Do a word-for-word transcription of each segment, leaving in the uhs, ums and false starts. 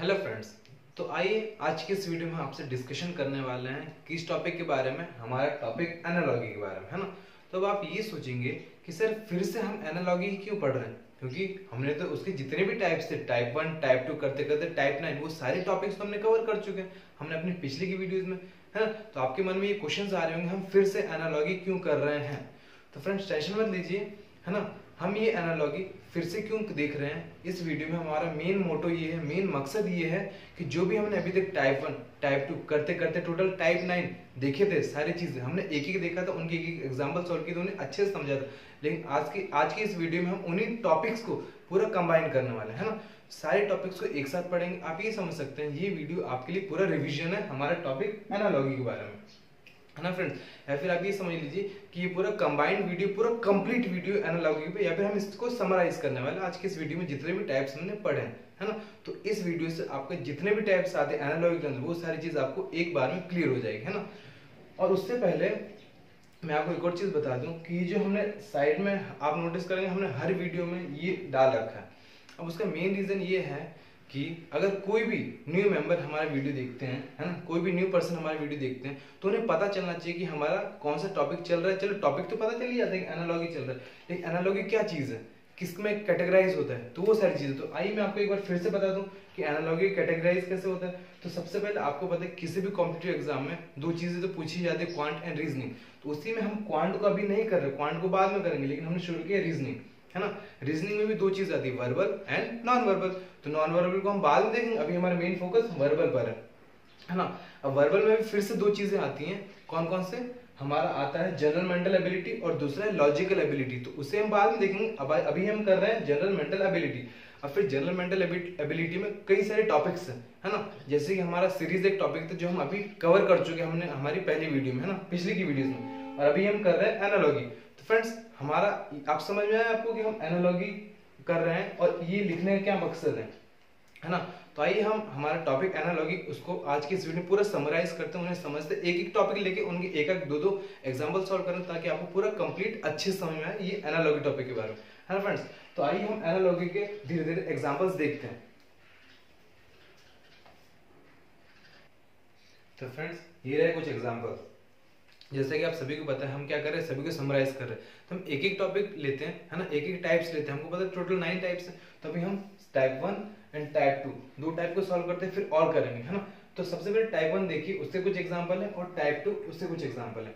Hello friends, तो आइए आज के इस वीडियो में आपसे डिस्कशन करने वाले हैं किस टॉपिक के बारे में। हमारा टॉपिक एनालॉजी के बारे में है ना। तो अब आप ये सोचेंगे कि सर फिर से हम एनालॉजी क्यों पढ़ रहे हैं, क्योंकि हमने तो उसके जितने भी टाइप्स थे टाइप वन टाइप टू करते करते टाइप नाइन वो सारे टॉपिक्स तो हमने कवर कर चुके हैं हमने अपनी पिछले की वीडियोस में, है ना। तो आपके मन में ये क्वेश्चन आ रहे होंगे हम फिर से एनालॉजी क्यों कर रहे हैं। तो फ्रेंड्स टेंशन मत लीजिए, है ना। हम ये एनालॉजी फिर से क्यों देख रहे हैं इस वीडियो में, हमारा मेन मोटो ये है, मेन मकसद ये है कि जो भी हमने अभी तक टाइप वन टाइप टू करते करते टोटल टाइप नाइन देखे थे, सारी चीज़ें हमने एक एक देखा था, उनके एक एक एग्जाम्पल सॉल्व किए थे, उन्हें अच्छे से समझा था। लेकिन आज की आज की इस वीडियो में हम उन्हीं टॉपिक्स को पूरा कंबाइन करने वाले हैं, है ना। सारे टॉपिक्स को एक साथ पढ़ेंगे। आप ये समझ सकते हैं ये वीडियो आपके लिए पूरा रिविजन है हमारा टॉपिक एनालॉजी के बारे में, है ना फ्रेंड्स। या फिर आप ये समझ लीजिए कि ये पूरा कंबाइंड वीडियो, पूरा कंप्लीट वीडियो एनालॉजी पे, या फिर हम इसको समराइज करने वाले आज के इस वीडियो में जितने भी टाइप्स हमने पढ़े हैं, है ना। तो इस वीडियो से आपके जितने भी टाइप्स आते हैं एनालॉजी के अंदर वो सारी चीज आपको एक बार में क्लियर हो जाएगी, है ना। और उससे पहले मैं आपको एक और चीज बता दूं कि ये जो हमने साइड में आप नोटिस करेंगे हमने हर वीडियो में ये डाल रखा है। अब उसका मेन रीजन ये है कि अगर कोई भी न्यू मेंबर हमारे वीडियो देखते हैं, है ना, कोई भी न्यू पर्सन हमारे वीडियो देखते हैं तो उन्हें पता चलना चाहिए कि हमारा कौन सा टॉपिक चल रहा है। चलो टॉपिक तो पता चल ही जाता है कि एनालॉजी चल रहा है, लेकिन एनालॉजी क्या चीज़ है, किस में कैटेगराइज होता है, तो वो सारी चीज़ें। तो आइए मैं आपको एक बार फिर से बता दूं कि एनालॉजी कैटेगराइज कैसे होता है। तो सबसे पहले आपको पता है किसी भी कॉम्पिटिटिव एग्जाम में दो चीज़ें तो पूछी जाती है, क्वांट एंड रीजनिंग। तो उसी में हम क्वांट को अभी नहीं कर रहे, क्वांट को बाद में करेंगे, लेकिन हमने शुरू किया रीजनिंग, है ना। रीजनिंग में भी दो चीज आती है, वर्बल एंड नॉन वर्बल। तो नॉन वर्बल को हम बाद में देखेंगे, अभी हमारा मेन फोकस वर्बल पर है, है ना। अब वर्बल में भी फिर से दो चीजें आती हैं, कौन कौन से, हमारा आता है जनरल मेंटल एबिलिटी और दूसरा है लॉजिकल एबिलिटी। तो उसे हम बाद में देखेंगे, अब अभी हम कर रहे हैं जनरल मेंटल एबिलिटी। अब फिर जनरल मेंटल एबिलिटी में कई सारे टॉपिक्स हैं, है ना। जैसे कि हमारा सीरीज एक टॉपिक था जो हम अभी कवर कर चुके हमने हमारी पहली वीडियो में, है ना, पिछली की वीडियोज में, और अभी हम कर रहे हैं एनालॉजी। तो फ्रेंड्स हमारा आप समझ में आया आपको कि हम एनालॉजी कर रहे हैं और ये लिखने का क्या मकसद है, है ना। तो आइए हम हमारा टॉपिक एनालॉजी उसको आज की इस वीडियो में पूरा समराइज करते हैं, उन्हें समझते हैं, एक एक टॉपिक लेके उनके एक एक दो दो एग्जाम्पल सॉल्व करें ताकि आपको पूरा कंप्लीट अच्छे समझ में आए ये एनालॉजी टॉपिक के बारे में, है ना फ्रेंड्स। तो आइए हम एनालॉजी के धीरे धीरे एग्जाम्पल्स देखते हैं। तो फ्रेंड्स ये रहे कुछ एग्जाम्पल्स। जैसे कि आप सभी को पता है हम क्या कर रहे हैं, सभी को समराइज कर रहे हैं। तो हम एक एक टॉपिक लेते हैं, है ना, एक एक टाइप्स लेते हैं। हमको पता है टोटल नाइन टाइप्स हैं, तो अभी हम type one and type two दो टाइप को सॉल्व करते हैं, फिर और करेंगे, है ना। तो सबसे पहले टाइप वन देखिए, उससे कुछ एग्जाम्पल है, और टाइप टू उससे कुछ एग्जाम्पल है।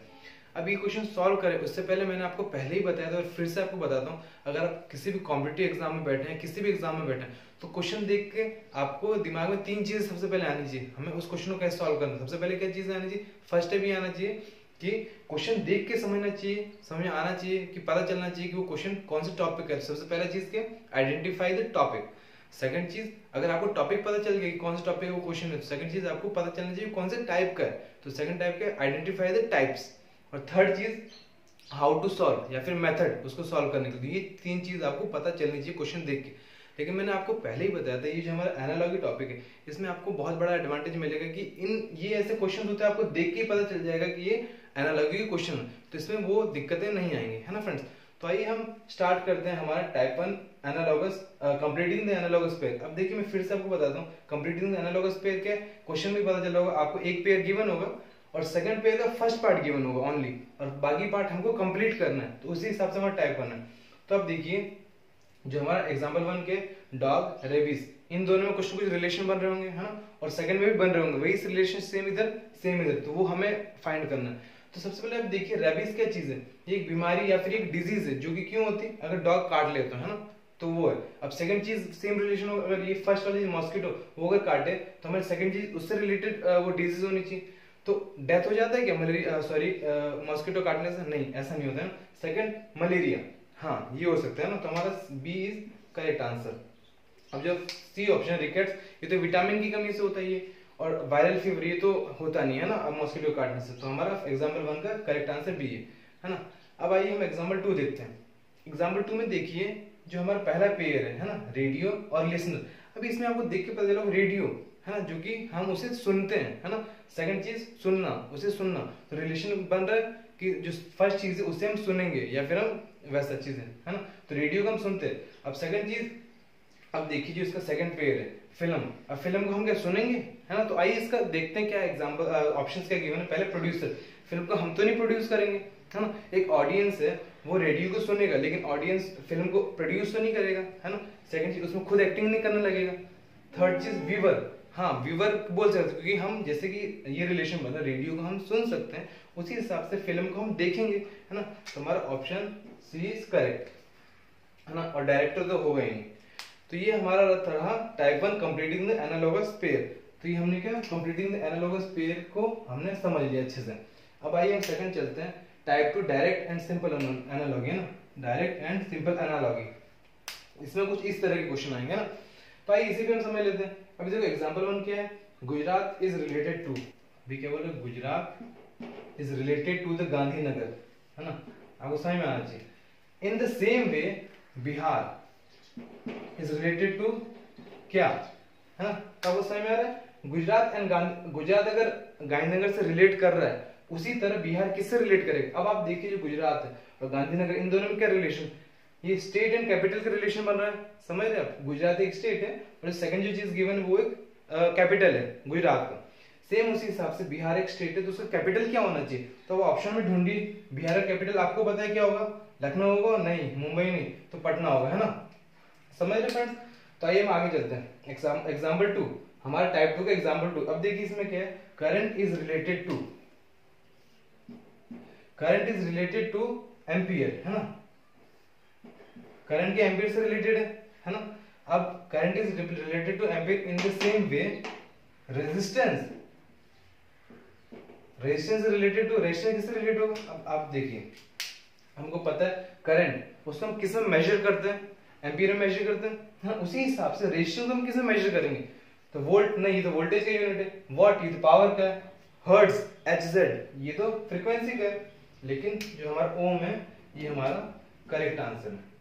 अब ये क्वेश्चन सॉल्व करें उससे पहले मैंने आपको पहले ही बताया था और फिर से आपको बताता हूँ, अगर आप किसी भी कॉम्पिटिटिव एग्जाम में बैठे हैं, किसी भी एग्जाम में बैठे हैं, तो क्वेश्चन देख के आपको दिमाग में तीन चीजें सबसे पहले आनी चाहिए, हमें उस क्वेश्चन को कैसे सॉल्व करना। सबसे पहले क्या चीजें आनी चाहिए, फर्स्ट टाइप ये आना चाहिए कि क्वेश्चन देख के समझना चाहिए, समझ आना चाहिए, कि पता चलना चाहिए कि वो क्वेश्चन कौन से टॉपिक है। सबसे पहला चीज क्या, आइडेंटिफाई द टॉपिक। सेकंड चीज, अगर आपको टॉपिक पता चल गया कि कौन से टॉपिक वो क्वेश्चन है, सेकंड चीज आपको पता चलना चाहिए कौन से टाइप का है, तो सेकंड टाइप का आइडेंटिफाई द टाइप्स। और थर्ड चीज हाउ टू सॉल्व, या फिर मेथड उसको सॉल्व करने के लिए। ये तीन चीज आपको पता चलनी चाहिए क्वेश्चन देख के। लेकिन मैंने आपको पहले ही बताया था ये जो हमारा एनालॉजी टॉपिक है इसमें आपको बहुत बड़ा एडवांटेज मिलेगा कि इन ये ऐसे क्वेश्चन होते हैं आपको देख के ही पता चल जाएगा कि ये एनालॉजी के क्वेश्चन है, तो इसमें वो दिक्कतें नहीं आएंगी, है ना फ्रेंड्स। तो आइए हम स्टार्ट करते हैं हमारा type one analogous, completing the analogous pair. अब देखिए मैं फिर से आपको बताता हूँ कंप्लीटिंग द एनालॉगस पेयर क्या, क्वेश्चन भी पता चला होगा आपको, एक पेयर गिवन होगा और सेकंड पेयर का फर्स्ट पार्ट गिवन होगा ओनली, और बाकी पार्ट हमको कंप्लीट करना है, तो उसी हिसाब से हमारा टाइप वन है। तो अब देखिए जो हमारा एग्जाम्पल वन के डॉग रेबीज, इन दोनों में कुछ कुछ रिलेशन बन रहे होंगे, है ना, और सेकंड में भी बन रहे होंगे, वही रिलेशन सेम इधर सेम इधर, तो वो हमें फाइंड करना है। तो सबसे पहले आप देखिए रेबीज क्या चीज है, ये एक बीमारी या फिर एक डिजीज है जो कि क्यों होती है, अगर डॉग काट लेते हैं, है ना, तो वो है। अब सेकंड चीज सेम रिलेशन हो, अगर ये फर्स्ट वाली मॉस्किटो वो अगर काटे तो हमारी सेकंड चीज उससे रिलेटेड वो डिजीज होनी चाहिए, तो डेथ हो जाता है क्या, मलेरिया, सॉरी मॉस्किटो काटने से, नहीं ऐसा नहीं होता है ना। सेकंड मलेरिया, हाँ ये हो सकता है ना, तो हमारा बी इज करेक्ट आंसर। अब जो सी ऑप्शन रिकेट्स, ये तो विटामिन की कमी से होता है ये, और वायरल फीवर ये तो होता नहीं है ना अब मॉस्किटो काटने से, तो हमारा एग्जाम्पल वन का करेक्ट आंसर बी है, है ना। अब आइए हम एग्जाम्पल टू देखते हैं। एग्जाम्पल टू में देखिए जो हमारा पहला पेयर है, है ना, रेडियो और लिसनर। अब इसमें आपको देख के पता चला रेडियो, है ना, जो कि हम उसे सुनते हैं, है ना, सेकंड चीज सुनना, उसे सुनना, तो रिलेशन बन रहा है कि जो फर्स्ट चीज है उसे हम सुनेंगे या फिर हम वैसा चीज है, है ना, तो रेडियो को हम सुनते हैं। अब सेकंड चीज अब देखिए जो इसका सेकंड पेयर है फिल्म, अब फिल्म को हम क्या सुनेंगे, है ना। तो आइए इसका देखते हैं क्या एग्जाम्पल ऑप्शंस क्या गिवन है। पहले प्रोड्यूसर, फिल्म को हम तो नहीं प्रोड्यूस करेंगे, है ना। एक ऑडियंस है, वो रेडियो को सुनेगा लेकिन ऑडियंस फिल्म को प्रोड्यूस तो नहीं करेगा, है ना। सेकंड चीज उसमें खुद एक्टिंग नहीं करने लगेगा। थर्ड चीज व्यूअर, हाँ व्यूअर बोल सकते हैं क्योंकि हम जैसे कि ये रिलेशन बना, रेडियो को हम सुन सकते हैं, उसी हिसाब से फिल्म को हम देखेंगे, है ना। तो हमारा ऑप्शन सी इज करेक्ट, है ना। और डायरेक्टर तो हो गए हैं। तो ये हमारा रहा type one completing the analogous pair. तो ये हमने क्या कंप्लीटिंग द एनालॉगस पेयर को हमने समझ लिया अच्छे से। अब आइए हम सेकंड चलते हैं type two direct and simple analogy, है ना। डायरेक्ट एंड सिंपल एनालॉगी, इसमें कुछ इस तरह के क्वेश्चन आएंगे, है ना। तो आइए इसी पर हम समझ लेते हैं। अभी देखो एग्जाम्पल वन क्या है, गुजरात इज रिलेटेड टू, अभी क्या बोले, Gujarat is related to the Gandhinagar, है ना। आपको समझ में आना चाहिए। In the same way Bihar is related to क्या, है ना। तब उस समय आ रहा है गुजरात एंड गुजरात अगर गांधीनगर से रिलेट कर रहा है, उसी तरह बिहार किससे रिलेट करेगा। अब आप देखिए जो गुजरात है और गांधीनगर, इन दोनों में क्या रिलेशन, ये स्टेट एंड कैपिटल का रिलेशन बन रहा है, समझ रहे आप। गुजरात एक स्टेट है और सेकंड जो चीज गिवन वो एक कैपिटल uh, है गुजरात का। सेम उसी हिसाब से बिहार एक स्टेट है तो उसका कैपिटल क्या होना चाहिए। तो ऑप्शन में ढूंढिए बिहार का कैपिटल, आपको पता है क्या होगा, लखनऊ होगा नहीं, मुंबई नहीं, तो पटना होगा, है ना। समझ रहे फ्रेंड्स। तो आइए हम आगे चलते हैं। एग्जाम एग्जाम्पल टू हमारा टाइप टू का एग्जाम्पल टू। अब देखिए इसमें क्या है, current is related to, current is related to ampere, है ना। करंट के एम्पियर से रिलेटेड है, है ना। अब current is related to ampere in the same way resistance, resistance related to, resistance किससे रिलेटेड होगा। अब आप देखिए हमको पता है करंट, उसको हम किस में मेजर करते हैं, एम्पियर में मेजर करते हैं, है ना। उसी हिसाब से रेशियो को हम किसमें मेजर करेंगे, तो वोल्ट नहीं, ये तो वोल्टेज का यूनिट है, वॉट ये तो पावर का है, हर्ट्ज एचजेड ये तो फ्रीक्वेंसी का है, लेकिन जो हमारा ओम है ये हमारा करेक्ट आंसर है।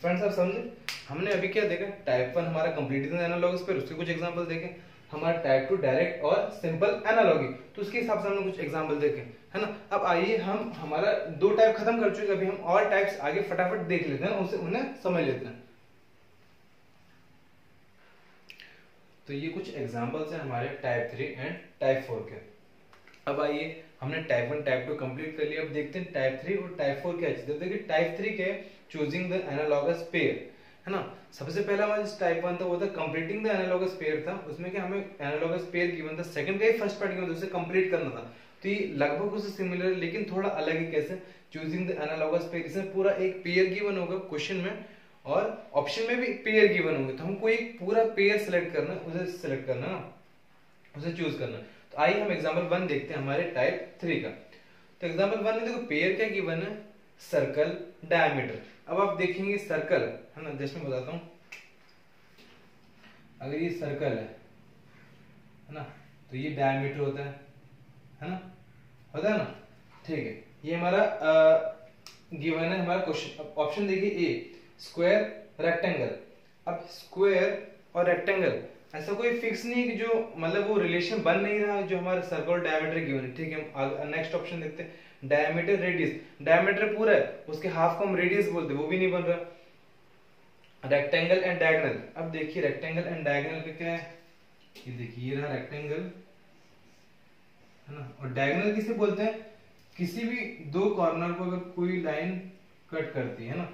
फ्रेंड्स आप समझे, हमने अभी क्या देखा, टाइप वन हमारा कंप्लीटिंग एनालॉगस पर, उसके कुछ एग्जाम्पल देखे। हमारा टाइप टू डायरेक्ट और सिंपल एनालॉगी, तो उसके हिसाब से हमने कुछ एग्जाम्पल देखे, है ना। अब आइए हम हमारा दो टाइप खत्म कर चुके हैं, अभी हम और टाइप्स आगे फटाफट देख लेते हैं, उसे उन्हें समझ लेते हैं। तो ये कुछ एग्जाम्पल्स हैं हमारे type three and type four के। अब आइए हमने type one type two complete कर लिया, अब देखते हैं टाइप थ्री और टाइप फोर क्या है। देखिए टाइप थ्री के चूजिंग द एनालॉगस पेयर, है ना। सबसे पहला हमारा टाइप वन था वो था कंप्लीटिंग द एनालॉगस पेयर था, उसमें कि हमें एनालॉगस पेयर गिवन था, सेकंड का ही फर्स्ट पार्ट गिवन था, उसे कंप्लीट करना था। तो ये लगभग उससे सिमिलर है लेकिन थोड़ा अलग है। कैसे, चूजिंग द एनालॉगस पेयर, इसमें पूरा एक पेयर गिवन होगा क्वेश्चन में और ऑप्शन में भी पेयर गिवन होंगे, तो हमको एक पूरा पेयर सेलेक्ट करना, उसे सेलेक्ट करना ना, उसे चूज करना। तो आइए हम एग्जाम्पल वन देखते हैं हमारे टाइप थ्री का। तो एग्जाम्पल वन में देखो पेयर क्या गिवन है, सर्कल डायमीटर। अब आप देखेंगे सर्कल, है ना, जैसे मैं बताता हूं, अगर ये सर्कल है, है ना, तो ये डायमीटर होता है, है ना, होता है ना, ठीक है। ये हमारा गिवन है, हमारा क्वेश्चन ऑप्शन देखिए ए स्क्वायर रेक्टेंगल। अब स्क्वायर और रेक्टेंगल ऐसा कोई फिक्स नहीं है कि जो मतलब वो रिलेशन बन नहीं रहा जो हमारा सर्कल और डायमीटर गिवन है, ठीक है। हम नेक्स्ट ऑप्शन देखते हैं डायमीटर रेडियस, डायमीटर पूरा है, उसके हाफ को हम रेडियस बोलते हैं, वो भी नहीं बन रहा। रेक्टेंगल एंड डायगोनल, अब देखिए रेक्टेंगल एंड डायगोनल का क्या है, ये देखिए ये रहा रेक्टेंगल, है ना। और डायगोनल किसे बोलते हैं, किसी भी दो कॉर्नर को अगर कोई लाइन कट करती है ना,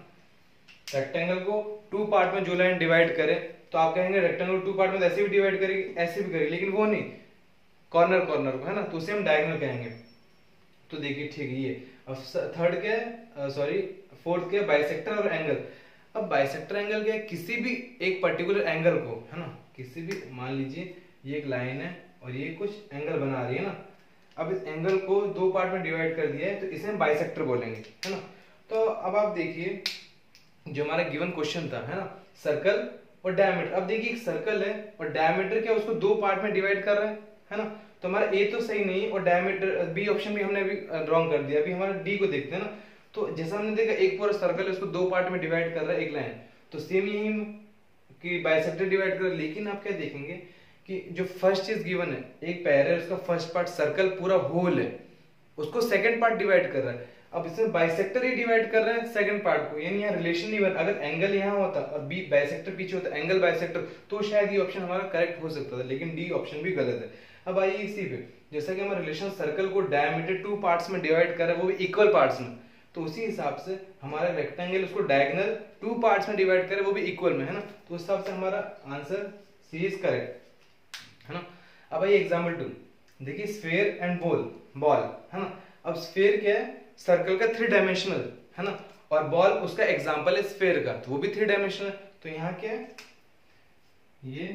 रेक्टेंगल को टू पार्ट में जो लाइन डिवाइड करे, तो आप कहेंगे रेक्टेंगल टू पार्ट में ऐसे भी डिवाइड करेगी, ऐसे भी करेगी, लेकिन वो नहीं, कॉर्नर कॉर्नर को, है ना, तो उसे हम डायगोनल कहेंगे। तो देखिए ठीक है ये। अब थर्ड के सॉरी फोर्थ के बाइसेक्टर और एंगल। अब बाइसेक्टर एंगल क्या है, किसी भी एक पर्टिकुलर एंगल को, है ना, किसी भी मान लीजिए ये एक लाइन है और ये कुछ एंगल बना रही है ना, अब इस एंगल को दो पार्ट में डिवाइड कर दिया है तो इसे हम बाइसेक्टर बोलेंगे, है ना। तो अब आप देखिए जो हमारा गिवन क्वेश्चन था, है ना, सर्कल और डायमीटर। अब देखिए एक सर्कल है और डायमीटर क्या उसको दो पार्ट में डिवाइड कर रहे हैं, है ना, तो हमारा ए तो सही नहीं है और डायमीटर बी ऑप्शन भी हमने अभी रॉन्ग कर दिया। अभी हमारा डी को देखते हैं ना, तो जैसा हमने देखा एक पूरा सर्कल है उसको दो पार्ट में डिवाइड कर रहा है एक लाइन, तो सेम यही कि बाइसेक्टर डिवाइड कर रहा है। लेकिन आप क्या देखेंगे कि जो फर्स्ट चीज गिवन है एक पैरेलल, उसका फर्स्ट पार्ट सर्कल पूरा होल है, उसको सेकेंड पार्ट डिवाइड कर रहा है। अब इसमें बाइसेक्टर ही डिवाइड कर रहे हैं सेकंड पार्ट को, यानी यहाँ रिलेशन नहीं बन, अगर एंगल यहाँ होता और बी बाइसेक्टर पीछे होता एंगल बाइसेक्टर तो शायद ये ऑप्शन हमारा करेक्ट हो सकता था, लेकिन डी ऑप्शन भी गलत है। अब आइए इसी पे, जैसा कि हम रिलेशन सर्कल को डायमीटर टू पार्ट्स में डिवाइड कर रहे हैं वो भी इक्वल पार्ट्स में, तो उसी हिसाब से हमारा रेक्टेंगल उसको डायगोनल टू पार्ट्स में डिवाइड करें वो भी इक्वल में, है ना, तो उस हिसाब से हमारा आंसर सी इज करेक्ट, है ना। अब आइए एग्जाम्पल टू, देखिए स्फेयर एंड बॉल, बॉल है ना। अब स्फेयर क्या है, सर्कल का थ्री डायमेंशनल है ना, और बॉल उसका एग्जाम्पल है स्फेयर का, तो वो भी थ्री डायमेंशनल, तो यहाँ क्या है ये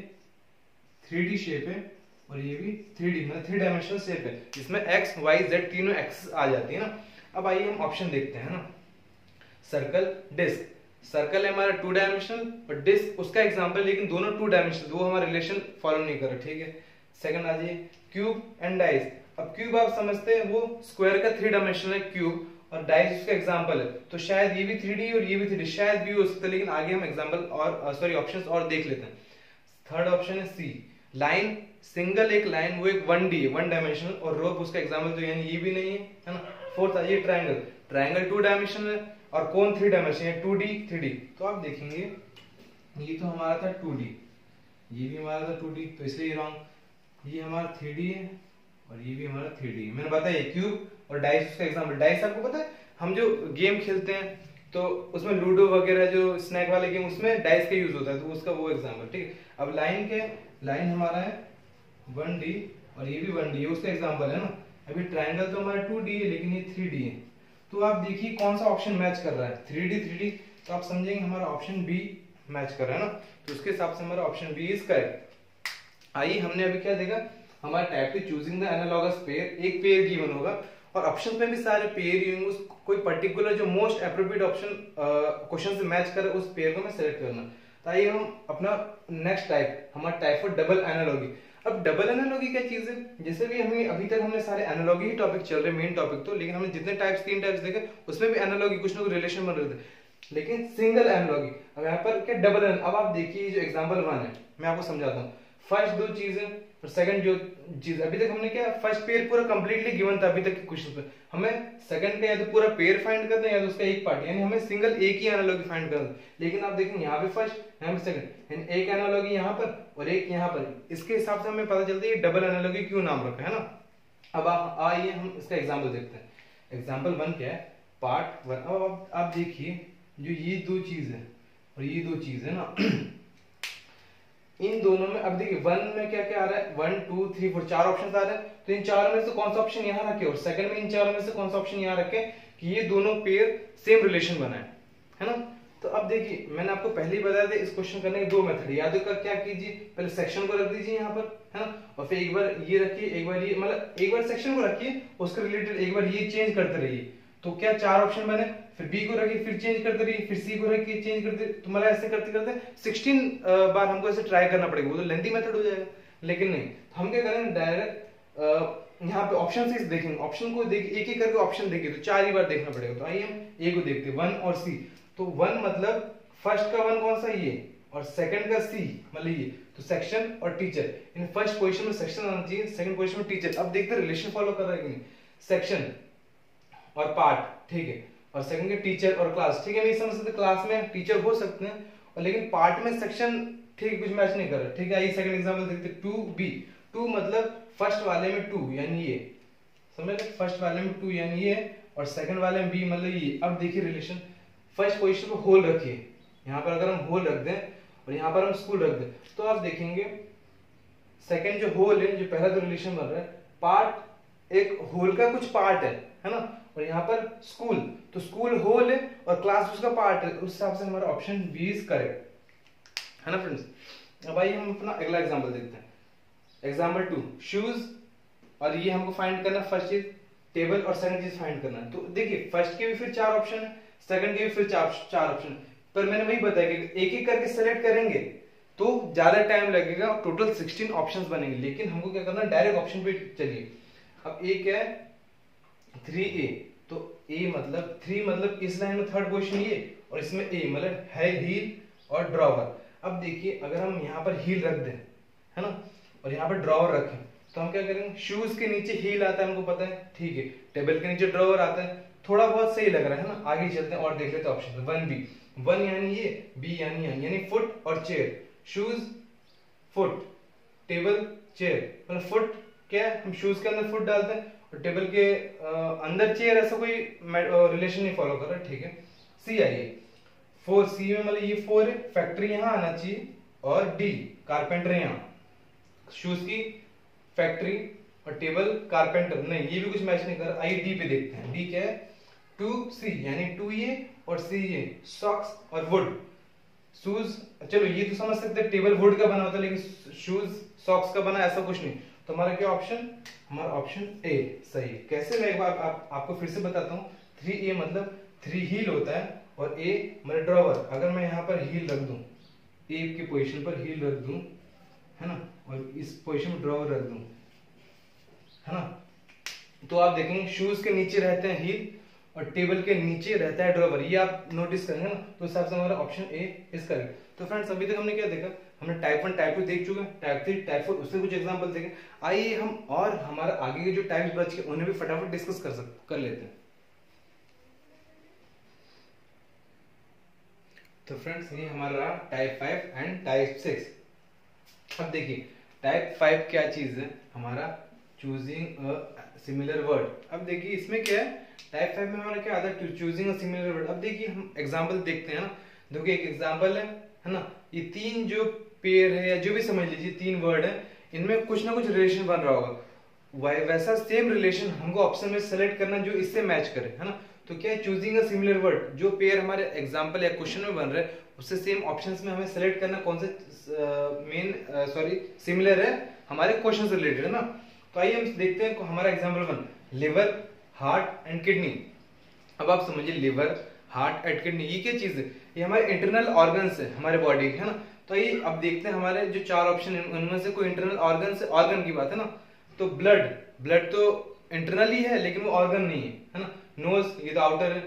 थ्री डी शेप है और ये भी थ्री डी मतलब थ्री डायमेंशनल शेप है, इसमें एक्स वाई जेड तीनों एक्सेस आ जाती है ना। अब आइए हम ऑप्शन देखते हैं ना, सर्कल डिस्क, सर्कल है हमारा टू डायमेंशनल और डिस्क उसका एग्जाम्पल, लेकिन दोनों टू डायमेंशनल, वो हमारा रिलेशन फॉलो नहीं कर रहा, ठीक है। सेकंड आ जाइए क्यूब एंड डाइस, अब क्यूब आप समझते हैं वो स्क्वायर का थ्री डायमेंशनल क्यूब और डाइस उसका एग्जाम्पल है, तो शायद ये भी थ्री डी और ये भी थ्री डी शायद भी हो सकता है, लेकिन आगे हम एग्जाम्पल और सॉरी ऑप्शन और देख लेते हैं। थर्ड ऑप्शन है सी, लाइन सिंगल एक लाइन वो एक वन डी है वन डायमेंशनल और रोप उसका एग्जाम्पल, तो यानी ये भी नहीं है, है ना। फोर्थ आइए ट्रायंगल, ट्रायंगल टू डायमेंशनल और cone three dimensional two D three D, तो आप देखेंगे ये तो हमारा था टू डी, ये भी हमारा था टू डी तो इसलिए रॉन्ग, ये हमारा थ्री डी है और ये भी हमारा थ्री डी है, मैंने बताया क्यूब और डाइस उसका एग्जाम्पल। डाइस आपको पता है हम जो गेम खेलते हैं तो उसमें लूडो वगैरह जो स्नैक वाले गेम उसमें डाइस का यूज होता है, तो उसका वो एग्जाम्पल, ठीक है। अब लाइन के लाइन हमारा है वन डी और ये भी वन डी है उसका एग्जाम्पल है ना। अभी ट्रायंगल तो हमारा टू डी है लेकिन ये थ्री डी है, तो आप देखिए कौन सा ऑप्शन मैच कर रहा है, थ्री डी थ्री डी तो आप समझेंगे हमारा ऑप्शन बी मैच कर रहा है ना, तो उसके हिसाब से हमारा ऑप्शन बी इज करेक्ट। आइए हमने अभी क्या देखा, हमारा type two choosing the analogous pair, एक पेयर गिवन होगा और ऑप्शन में भी सारे पेयर यूंगे, कोई पर्टिकुलर जो मोस्ट एप्रोप्रिएट ऑप्शन क्वेश्चन से मैच करे उस पेयर को मैं सेलेक्ट करना। तो आइए हम अपना नेक्स्ट टाइप, हमारा टाइप फॉर डबल एनालॉगी। अब डबल एनालॉगी क्या चीज है, जैसे भी हमें अभी तक हमने सारे एनालॉगी ही टॉपिक चल रहे मेन टॉपिक तो, लेकिन हमने जितने टाइप्स तीन टाइप्स देखे उसमें भी एनालॉगी कुछ ना कुछ रिलेशन बन रहे थे, लेकिन सिंगल एनालॉगी। अब यहाँ पर क्या डबल, अब आप देखिए जो एग्जांपल वन है मैं आपको समझाता हूँ, फर्स्ट दो चीजें और सेकंड जो चीज, अभी तक हमने क्या फर्स्ट पेयर पूरा कंप्लीटली गिवन था अभी तक के क्वेश्चन पे, हमें सेकंड का या तो पूरा पेयर फाइंड करना है या तो उसका एक पार्ट, यानी हमें सिंगल एक ही एनालॉगी फाइंड करना है, लेकिन आप देखेंगे यहाँ पे फर्स्ट यहाँ पे सेकंड, यानी एक एनालॉगी यहाँ पर और एक यहाँ पर, इसके हिसाब से हमें पता चलता है डबल एनालॉगी क्यों नाम रखा है ना। अब आप आइए हम इसका एग्जाम्पल देखते हैं, एग्जाम्पल वन क्या है पार्ट वन। अब आप, आप देखिए जो ये दो चीज है और ये दो चीज है ना, इन दोनों में अब देखिए वन में क्या क्या आ रहा है, वन टू थ्री फोर चार ऑप्शन आ रहे हैं, तो इन चार में से कौन सा ऑप्शन यहाँ रखे और सेकंड में इन चार में से कौन सा ऑप्शन यहाँ रखे कि ये दोनों पेयर सेम रिलेशन बनाए, है ना। तो अब देखिए मैंने आपको पहले ही बताया था इस क्वेश्चन करने के दो मेथड, या तो क्या कीजिए पहले सेक्शन को रख दीजिए यहाँ पर, है ना, और फिर एक बार ये रखिए एक बार ये, मतलब एक बार सेक्शन को रखिए उसके रिलेटेड एक बार ये चेंज करते रहिए, तो क्या चार ऑप्शन बने, फिर बी को रखिए फिर चेंज करते रहिए, फिर सी को रखिए चेंज करते, तो मतलब ऐसे करते करते सोलह बार हमको ऐसे ट्राई करना पड़ेगा, वो तो लेंथी मेथड हो जाएगा, लेकिन नहीं तो हम क्या करेंगे डायरेक्ट यहाँ पे ऑप्शन से देखेंगे, ऑप्शन को देखिए एक एक करके ऑप्शन देखिए तो चार ही बार देखना पड़ेगा। तो आइए हम ए को देखते हैं, वन और सी, तो वन मतलब फर्स्ट का वन कौन सा ये और सेकंड का सी मतलब ये, तो सेक्शन और टीचर, इन फर्स्ट पोजिशन में सेक्शन आना चाहिए सेकंड पोजिशन में टीचर। अब देखते हैं रिलेशन फॉलो कर रहा है कि नहीं, सेक्शन और पार्ट ठीक है और सेकंड के टीचर और क्लास, ठीक है नहीं समझ सकते क्लास में टीचर हो सकते हैं और लेकिन पार्ट में सेक्शन ठीक है कुछ मैच नहीं कर रहा, ठीक है। ये सेकंड एग्जांपल देखते हैं टू बी, टू मतलब फर्स्ट वाले में टू यानी ये, समझ रहे फर्स्ट वाले में टू यानी ये और सेकंड वाले में बी मतलब ये। अब देखिए रिलेशन, फर्स्ट पोजीशन पर होल रखिए, यहाँ पर अगर हम होल रख दें और यहाँ पर हम स्कूल रख दें तो आप देखेंगे सेकंड जो होल है जो पहला तो रिलेशन बन रहा है, पार्ट एक होल का कुछ पार्ट है है ना, और यहाँ पर स्कूल तो स्कूल होल है और क्लास उसका पार्ट है, उस हिसाब से हमारा ऑप्शन बी इज करेक्ट, है ना फ्रेंड्स। अब आइए हम अपना अगला एग्जांपल देखते हैं, एग्जांपल टू शूज, और ये हमको फाइंड करना फर्स्ट चीज टेबल और सेकंड चीज फाइंड करना है, तो देखिए फर्स्ट के भी फिर चार ऑप्शन है सेकंड के भी फिर चार चार ऑप्शन, पर मैंने वही बताया कि एक एक करके सेलेक्ट करेंगे तो ज्यादा टाइम लगेगा, टोटल सिक्सटीन ऑप्शन बनेंगे, लेकिन हमको क्या करना डायरेक्ट ऑप्शन पे चलिए। अब एक है थ्री ए, तो ए मतलब थ्री मतलब इस लाइन में थर्ड पोजीशन ये और इसमें ए मतलब है हील और ड्रॉवर। अब देखिए अगर हम यहाँ पर हील रख दें है ना और यहाँ पर ड्रॉवर रखें तो हम क्या करेंगे, शूज के नीचे हील आता है हमको पता है, ठीक है, टेबल के नीचे ड्रॉवर आता है, थोड़ा बहुत सही लग रहा है ना, आगे चलते हैं और देख लेते हैं ऑप्शन वन बी। वन यानी ये, बी यानी यानी यानी फुट और chair, shoes foot, table chair. मतलब फुट क्या है, हम शूज के अंदर फुट डालते हैं और टेबल के अंदर चेयर, ऐसा कोई रिलेशन नहीं फॉलो कर रहा, ठीक है। सी आइए, फोर सी में मतलब ये फोर है, फैक्ट्री यहाँ आना चाहिए, और डी कारपेंटर यहाँ, शूज की फैक्ट्री और टेबल कारपेंटर, नहीं ये भी कुछ मैच नहीं कर रहा। आई डी पे देखते हैं, डी क्या है, टू सी यानी टू ये और सी ये, सॉक्स और वुड, शूज। चलो ये तो समझ सकते हैं टेबल वुड का बना होता है, लेकिन शूज सॉक्स का बना ऐसा कुछ नहीं। तो हमारा क्या ऑप्शन, हमारा ऑप्शन ए सही है। कैसे, मैं एक बार आप, आपको फिर से बताता हूँ। थ्री ए मतलब थ्री हील होता है और ए मतलब ड्रॉवर। अगर मैं यहाँ पर हील रख दूँ, ए की पोजीशन पर हील रख दूँ है ना, और इस पोजीशन में ड्रॉवर रख दूँ है ना, तो आप देखेंगे शूज के नीचे रहते हैं हील और टेबल के नीचे रहता है ड्रॉवर, ये आप नोटिस करेंगे ना। तो हिसाब से हमारा ऑप्शन ए इज करेक्ट। तो फ्रेंड्स अभी तक हमने क्या देखा, हमने टाइप वन टाइप टू देख चुके हैं, टाइप थ्री टाइप फोर उससे कुछ एग्जाम्पल देखे। आइए हम और हमारा आगे के जो टाइप्स बच के उन्हें भी फटाफट डिस्कस कर सकते कर लेते हैं। तो फ्रेंड्स ये हमारा type five and type six. अब देखिए टाइप फाइव क्या चीज है, हमारा चूजिंग अ सिमिलर वर्ड। अब देखिए इसमें क्या है, टाइप फाइव में हमारा क्या आता है, चूजिंग अ सिमिलर वर्ड। अब देखिए हम एग्जांपल देखते हैं ना, देखिए एक एग्जांपल है है ना, ये तीन जो पेयर है या जो भी समझ लीजिए तीन वर्ड है, इनमें कुछ ना कुछ रिलेशन बन रहा होगा, वैसा सेम रिलेशन हमको ऑप्शन में सेलेक्ट करना जो इससे मैच करे है ना। तो क्या है, चूजिंग अ सिमिलर वर्ड, जो पेयर हमारे एग्जाम्पल या क्वेश्चन में बन रहे हैं उससे सेम ऑप्शंस में हमें सेलेक्ट करना कौन सा मेन सॉरी सिमिलर है हमारे क्वेश्चन से रिलेटेड है ना। तो आइए हम देखते हैं हमारा example one, liver heart and kidney. अब आप समझिए लिवर हार्ट एंड किडनी ये क्या चीज है, ये हमारे इंटरनल ऑर्गन्स है हमारे बॉडी के है ना। तो ये अब देखते हैं हमारे जो चार ऑप्शन है उनमें से कोई इंटरनल ऑर्गन से, ऑर्गन की बात है ना, तो ब्लड, ब्लड तो इंटरनल ही है लेकिन वो ऑर्गन नहीं है है ना। नोज ये तो आउटर है,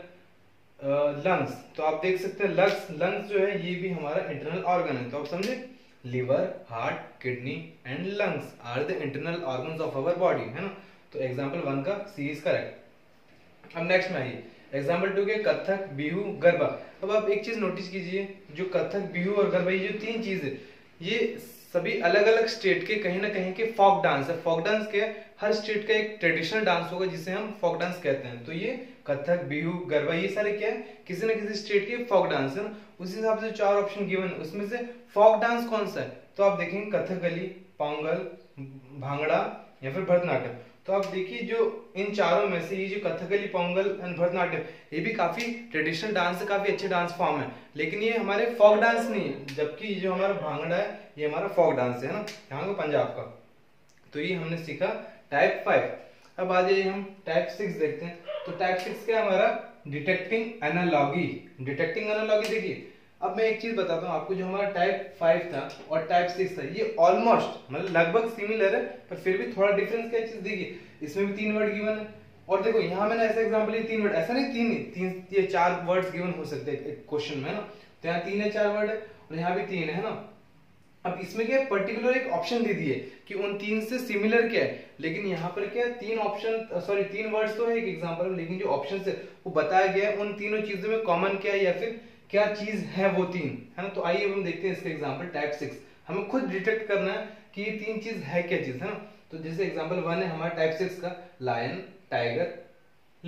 लंग्स uh, तो आप देख सकते हैं लंग्स, लंग्स जो है ये भी हमारा इंटरनल ऑर्गन है। तो आप समझे liver heart kidney and lungs are the internal organs of our body है ना। तो एग्जांपल वन का सी इज करेक्ट। अब नेक्स्ट में आइए एग्जांपल टू के, कथक बिहू गरबा। अब आप एक चीज नोटिस कीजिए, जो कथक बिहू और गरबा ये जो तीन चीज है ये सभी अलग अलग स्टेट के कहीं ना कहीं के फोक डांस है। फोक डांस के हर स्टेट का एक ट्रेडिशनल डांस होगा जिसे हम फोक डांस कहते हैं। तो ये कथक बिहू गरबा ये सारे क्या है, किसी ना किसी स्टेट के फोक डांस है ना। उसी हिसाब से चार ऑप्शन गिवन है, उसमें से फोक डांस कौन सा है, तो आप देखेंगे कथकली, पोंगल, भांगड़ा या फिर भरतनाट्यम। तो आप देखिए जो इन चारों में से ये जो कथकली, पोंगल एंड भरतनाट्यम ये भी काफी ट्रेडिशनल डांस है, काफी अच्छे डांस फॉर्म है, लेकिन ये हमारे फोक डांस नहीं है, जबकि जो हमारा भांगड़ा है ये हमारा फोक डांस है ना यहाँ का पंजाब का। तो ये हमने सीखा टाइप फाइव। अब आ जाइए हम टाइप सिक्स देखते हैं। तो टाइप सिक्स क्या हमारा, डिटेक्टिंग एनालॉगी। डिटेक्टिंग एनालॉगी देखिए, अब मैं एक चीज बताता हूँ आपको, जो हमारा टाइप फाइव था और टाइप सिक्स था ये ऑलमोस्ट मतलब लगभग सिमिलर है, पर फिर भी थोड़ा डिफरेंस क्या चीज देखिए, इसमें भी तीन वर्ड गिवन है और देखो यहाँ मैंने ऐसा एग्जाम्पल ये तीन वर्ड, ऐसा नहीं तीन तीन ये चार वर्ड्स गिवन हो सकते हैं एक क्वेश्चन में है ना। तो यहाँ तीन है चार वर्ड है और यहाँ भी तीन है ना। अब इसमें क्या पर्टिकुलर एक ऑप्शन दे दिए कि उन तीन से सिमिलर क्या है, लेकिन यहाँ पर क्या तीन ऑप्शन सॉरी तीन वर्ड्स तो है एक एग्जांपल में, लेकिन जो ऑप्शन है वो बताया गया है उन तीनों चीजों में कॉमन क्या है या फिर क्या चीज है वो तीन है ना। तो आइए हम देखते हैं इसका एग्जांपल टाइप सिक्स। हमें खुद डिटेक्ट करना है कि ये तीन चीज है क्या चीज है ना। तो जैसे एग्जाम्पल वन है हमारा टाइप सिक्स का, लायन टाइगर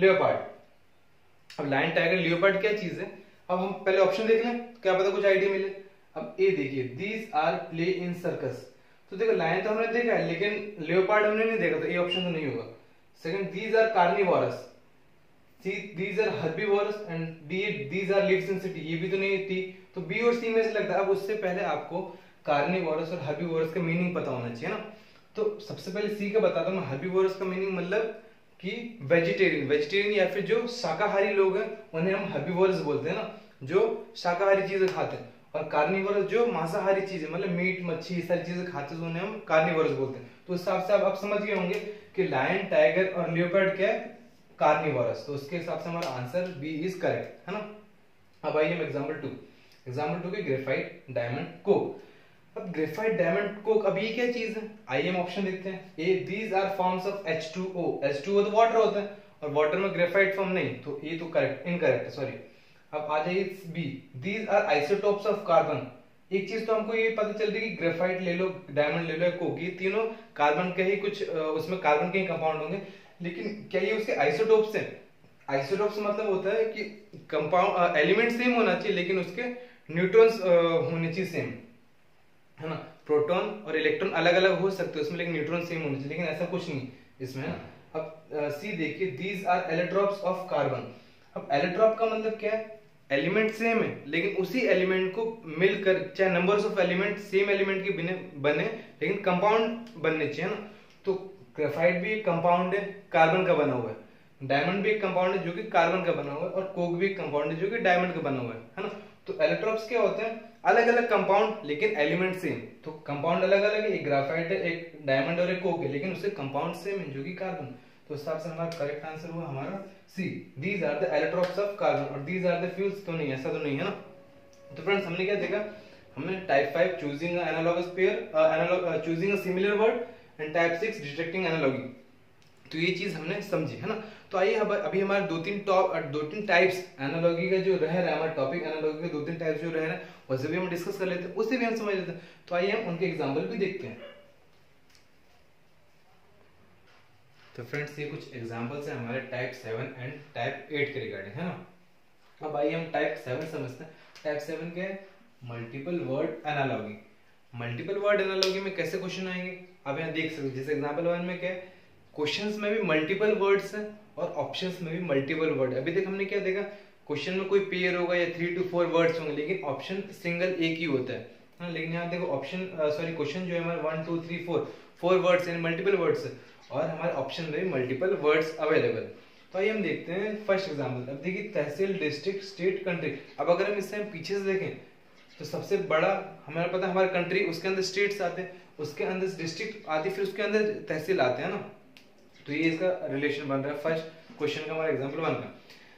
लियोपार्ड। अब लायन टाइगर लियोपार्ड क्या चीज है, अब हम पहले ऑप्शन देख लें क्या पता कुछ आइडिया मिले। अब ए देखिए, these are play in circus. तो देखो लायन तो हमने देखा है लेकिन लियोपार्ड हमने नहीं देखा, तो ए ऑप्शन तो नहीं होगा। Second, these are carnivorous, C these are herbivorous and D these are lives in city, ये भी तो नहीं थी। तो बी और सी में से लगता है। अब उससे पहले आपको कार्निवोरस और हर्बीवोरस का मीनिंग पता होना चाहिए ना। तो सबसे पहले सी का बताता हूँ मैं, हर्बीवोरस का मीनिंग मतलब कि वेजिटेरियन, वेजिटेरियन या फिर जो शाकाहारी लोग हैं उन्हें हम हर्बीवोरस बोलते हैं ना, जो शाकाहारी चीजें खाते हैं। और कार्निवोरस जो मांसाहारी चीजें मतलब मीट मच्छी ये सारी चीजें खाते हैं उन्हें हम कार्निवोरस बोलते हैं। तो उस हिसाब से आप अब समझ गए होंगे कि लायन टाइगर और लियोपार्ड क्या है, कार्निवोरस। तो उसके हिसाब से हमारा आंसर बी इज करेक्ट है ना। अब आइए हम एग्जाम्पल टू, एग्जाम्पल टू के ग्रेफाइट डायमंड कोक। अब ग्रेफाइट डायमंड कोक अब ये क्या चीज है, आइए हम ऑप्शन देखते हैं। A these are forms of H two O, H two O तो वाटर होता है और वाटर में ग्रेफाइट फॉर्म नहीं, तो ये तो करेक्ट इनकरेक्ट है, सॉरी। अब आ जाइए B, these are isotopes of carbon. एक चीज तो हमको ये पता चल रही है कि ग्रेफाइट ले लो, डायमंड ले लो, कोक, ये तीनों कार्बन के ही कुछ उसमें कार्बन के ही कंपाउंड होंगे, लेकिन क्या ये उसके आइसोटोप्स हैं? आइसोटोप्स मतलब होता है कि कंपाउंड एलिमेंट सेम होना चाहिए लेकिन उसके न्यूट्रॉन्स होने चाहिए सेम, है ना। प्रोटॉन और इलेक्ट्रॉन अलग अलग हो सकते हैं उसमें, लेकिन न्यूट्रॉन सेम होने चाहिए, लेकिन ऐसा कुछ नहीं इसमें। अब सी देखिए, these are allotropes of carbon. अब एलेट्रोप का मतलब क्या है? एलिमेंट सेम है लेकिन उसी एलिमेंट को मिलकर, चाहे numbers of element same element के बिना बने लेकिन कंपाउंड बनने चाहिए ना। तो ग्रेफाइट भी एक कंपाउंड है, कार्बन का बना हुआ है। डायमंड भी एक कंपाउंड है जो कि कार्बन का बना हुआ है, और कोक भी एक कंपाउंड है जो कि डायमंड का बना हुआ है, है ना। तो एलेट्रोप्स क्या होते हैं? अलग अलग कंपाउंड लेकिन एलिमेंट सेम। तो कंपाउंड अलग अलग है, एक ग्रेफाइट है, एक डायमंड और एक कोक है, लेकिन उसके कंपाउंड सेम है जो कि कार्बन। तो इस हिसाब से हमारा करेक्ट आंसर हुआ हमारा C, these are the allotropes of carbon. और दीज आर द फ्यूल्स तो नहीं, ऐसा तो नहीं है ना। तो फ्रेंड्स हमने क्या देखा, हमने type five choosing analogous pair, choosing similar word, and type six detecting analogy. तो ये चीज हमने समझी, है ना। तो आइए अभी हमारे दो तीन टॉप दो तीन टाइप्स एनालॉगी का जो रह रहा है, हमारा टॉपिक एनालॉगी के दो तीन टाइप्स जो रह रहे हैं उसे भी हम डिस्कस कर लेते हैं, उसे भी हम समझ लेते हैं। तो आइए हम उनके एग्जाम्पल भी देखते हैं। तो फ्रेंड्स ये कुछ एग्जाम्पल्स हैं हमारे type seven and type eight के रिगार्डिंग, है ना। अब आइए हम टाइप सेवन समझते हैं। टाइप सेवन क्या है? Multiple word analogy. Multiple word analogy में कैसे क्वेश्चन आएंगे आप यहाँ देख सकते हैं। जैसे एग्जाम्पल वन में क्या है, क्वेश्चंस में भी मल्टीपल वर्ड्स हैं और ऑप्शंस में भी मल्टीपल वर्ड है। अभी तक हमने क्या देखा, क्वेश्चन में कोई पेयर होगा या थ्री टू फोर वर्ड्स होंगे, लेकिन ऑप्शन सिंगल एक ही होता है ना। लेकिन यहाँ देखो ऑप्शन सॉरी क्वेश्चन जो है हमारा one two three four four words यानी मल्टीपल वर्ड्स, और हमारे ऑप्शन में भी मल्टीपल वर्ड्स अवेलेबल। तो आइए हम देखते हैं फर्स्ट एग्जाम्पल। अब देखिए तहसील, डिस्ट्रिक्ट, स्टेट, कंट्री। अब अगर हम इस टाइम पीछे से देखें तो सबसे बड़ा हमारा पता है हमारे कंट्री, उसके अंदर स्टेट्स आते हैं, उसके अंदर डिस्ट्रिक्ट आती, फिर उसके अंदर तहसील आते हैं ना। तो ये इसका रिलेशन बन रहा है फर्स्ट क्वेश्चन का, हमारा एग्जांपल वन का।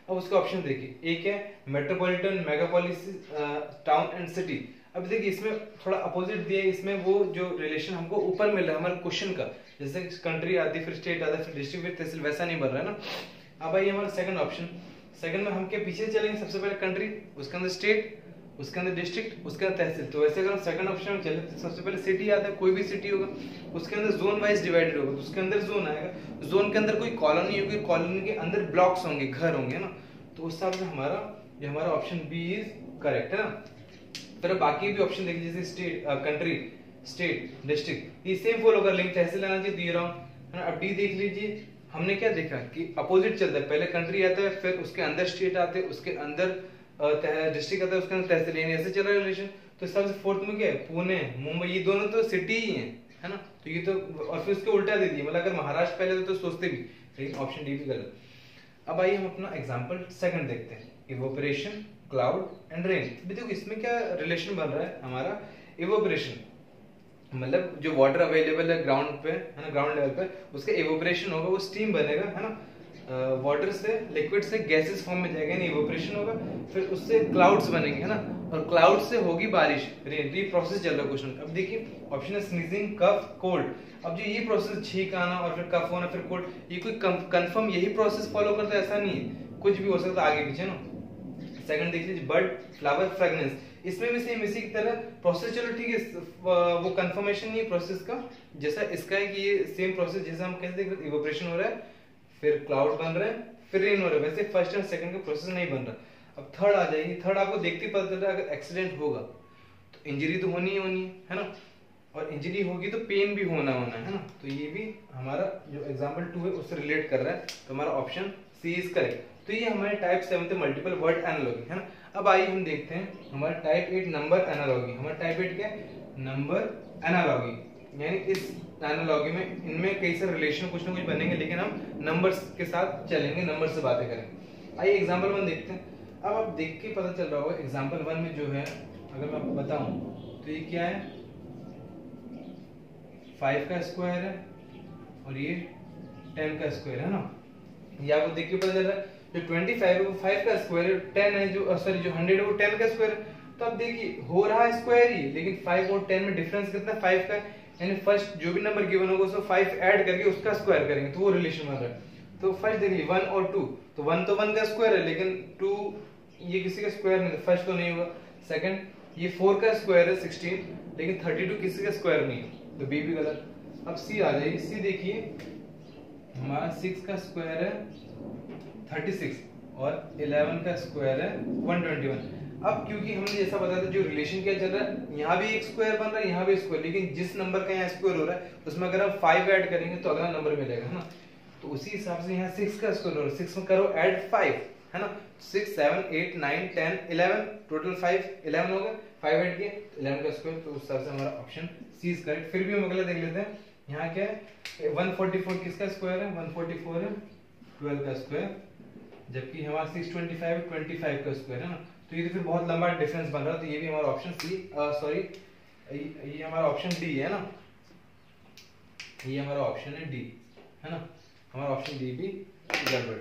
अब उसका ऑप्शन देखिए, एक है metropolitan, megapolis, town and city. अब देखिए इसमें थोड़ा अपोजिट दिया है, इसमें वो जो रिलेशन हमको ऊपर मिल रहा है हमारे क्वेश्चन का, जैसे कंट्री आती फिर स्टेट आता फिर डिस्ट्रिक्ट फिर तहसील, वैसा नहीं बन रहा है ना। अब आइए हमारा सेकंड ऑप्शन। सेकंड में हम के पीछे चलेंगे, सबसे पहले कंट्री, उसके अंदर स्टेट, उसके अंदर डिस्ट्रिक्ट, उसके अंदर तहसील। तो वैसे अगर हम सेकंड ऑप्शन में चले तो सबसे पहले सिटी आता है, कोई भी सिटी होगा, उसके अंदर जोन वाइज डिवाइडेड होगा, उसके अंदर जोन आएगा, जोन के अंदर कोई कॉलोनी होगी, कॉलोनी के अंदर ब्लॉक्स होंगे, घर होंगे ना। तो उस हिसाब से हमारा ये हमारा ऑप्शन बी इज करेक्ट, है ना। फिर बाकी भी ऑप्शन देखिए, जैसे स्टेट, कंट्री, स्टेट, डिस्ट्रिक्ट, ये सेम फॉलो कर लेंगे, तहसील आना चाहिए, दे रहा हूँ, है ना। अब डी देख लीजिए, हमने क्या देखा कि अपोजिट चलता है, पहले कंट्री आता है, फिर उसके अंदर स्टेट आते हैं, उसके अंदर डिस्ट्रिक्ट आता है, उसके अंदर तहसील, यानी ऐसे चल रहा है रिलेशन। तो इस हिसाब से फोर्थ में क्या है, पुणे, मुंबई, ये दोनों तो सिटी ही हैं, है ना। तो ये तो, और फिर उसके उल्टा दे दिए, मतलब अगर महाराष्ट्र पहले तो, तो सोचते भी, लेकिन ऑप्शन डी भी गलत। अब आइए हम अपना एग्जांपल सेकंड देखते हैं, इवोपरेशन, क्लाउड एंड रेन। देखो इसमें क्या रिलेशन बन रहा है हमारा, इवोपरेशन मतलब जो वाटर अवेलेबल है ग्राउंड पे, है ना, ग्राउंड लेवल पे, उसका इवोपरेशन होगा, वो स्टीम बनेगा, है ना, वाटर से, लिक्विड से गैसेस फॉर्म में जाएगा, इवोपरेशन होगा, फिर उससे क्लाउड्स बनेंगे, है ना, और क्लाउड से होगी बारिश, रेन। ये प्रोसेस चल रहा है क्वेश्चन। अब देखिए ऑप्शन है स्नीजिंग, कफ, कोल्ड। अब जो ये प्रोसेस, छींक आना और फिर कफ होना फिर कोल्ड, ये कोई कंफर्म यही प्रोसेस फॉलो करता है? ऐसा नहीं है, कुछ भी हो सकता है आगे पीछे ना। सेकंड देख लीजिए, बर्ड, फ्लावर, फ्रेगनेंस, इसमें भी सेम इसी की तरह प्रोसेस, चलो ठीक है, वो कंफर्मेशन नहीं है प्रोसेस का, जैसा इसका है कि ये सेम प्रोसेस, जैसा हम कैसे देख इवोपरेशन हो रहा है, फिर क्लाउड बन रहे हैं, फिर रेन हो रहा है, वैसे फर्स्ट एंड सेकंड का प्रोसेस नहीं बन रहा। अब थर्ड आ जाएगी। थर्ड आपको देखते ही पता चल रहा है, अगर एक्सीडेंट होगा तो इंजरी तो होनी ही होनी है, है ना, और इंजरी होगी तो पेन भी होना होना है ना। तो ये भी हमारा जो एग्जाम्पल टू है उससे रिलेट कर रहा है, तो हमारा ऑप्शन सी इज करेक्ट। तो ये हमारे टाइप सेवन थे मल्टीपल वर्ड एनालॉगी, है ना। अब आइए हम देखते हैं हमारा टाइप एट, नंबर एनालॉगी। हमारा टाइप एट क्या है? नंबर एनालॉगी, यानी इस एनालॉगी में इनमें कई सारे रिलेशन कुछ ना कुछ बनेंगे, लेकिन हम नंबर्स के साथ चलेंगे, नंबर से बातें करेंगे। आइए एग्जांपल वन देखते हैं। अब आप देख के पता चल रहा होगा एग्जांपल वन में जो है, अगर मैं आपको बताऊं तो ये क्या है, फाइव का स्क्वायर है और ये टेन का स्क्वायर है ना। ये आपको देख के पता चल रहा है, जो ट्वेंटी फाइव है वो फाइव का स्क्वायर है, टेन है जो सॉरी जो हंड्रेड है वो टेन का स्क्वायर है। तो आप देखिए हो रहा है स्क्वायर ही, लेकिन फाइव और टेन में डिफरेंस कितना, फाइव का, यानी फर्स्ट जो भी नंबर गिवन होगा उसको फाइव ऐड करके उसका स्क्वायर करेंगे, तो वो रिलेशन बन रहा है। तो फर्स्ट देख ली वन और टू, तो वन तो वन का स्क्वायर है लेकिन टू ये किसी का स्क्वायर नहीं, फर्स्ट तो नहीं हुआ, सेकंड ये फोर का स्क्वायर है सिक्सटीन, लेकिन थर्टी टू किसी का स्क्वायर नहीं है, तो बी भी गलत। अब सी आ जाएगी, सी देखिए हमारा सिक्स का स्क्वायर है थर्टी सिक्स और इलेवन का स्क्वायर है वन ट्वेंटी वन। अब क्योंकि हमने जैसा बताया था जो रिलेशन क्या चल रहा है, यहाँ भी एक स्क्वायर बन रहा है, यहाँ भी स्क्वायर, लेकिन जिस नंबर का यहाँ स्क्वायर हो रहा है उसमें अगर हम फाइव ऐड करेंगे तो अगला नंबर मिलेगा, है ना। तो उसी हिसाब से यहाँ सिक्स का स्क्वायर हो रहा है, सिक्स में करो ऐड फाइव, है ना, six seven eight nine ten eleven, total five eleven हो गया, फाइव ऐड किया इलेवन का स्क्वायर, तो उस हिसाब से हमारा ऑप्शन सी इज करेक्ट। फिर भी हम अगला देख लेते हैं, यहाँ क्या है वन फोर्टी फोर किसका स्क्वायर है, वन फोर्टी फोर है ट्वेल्व का स्क्वायर, जबकि हमारा six twenty five twenty five का स्क्वायर है ना, तो ये तो फिर बहुत लंबा डिफरेंस बन रहा है, तो ये भी हमारा ऑप्शन सी सॉरी ये हमारा ऑप्शन डी है ना, ये हमारा ऑप्शन है डी, है ना, हमारा ऑप्शन डी भी गड़बड़।